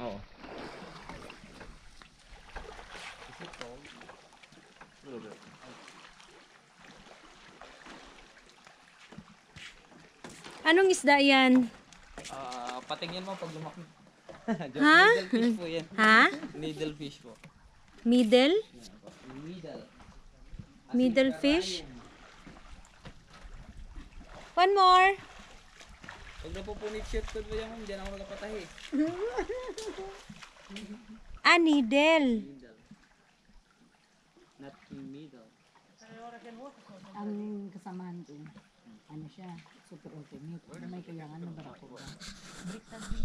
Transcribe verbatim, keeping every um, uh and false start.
Ja. Anong isda yan? Uh, patingin mo pag lumaki. Ha? Middle fish po yan. Ha? Middle fish po. Middle? Middle. Middle fish? One more. Pag napupunit shoot ko ba yan, ma'am, dyan ako nakapatahi. Ah, needle. Needle. Not needle. Ang kasamahan ko, ano siya, super ultimate. May kayangan na barako.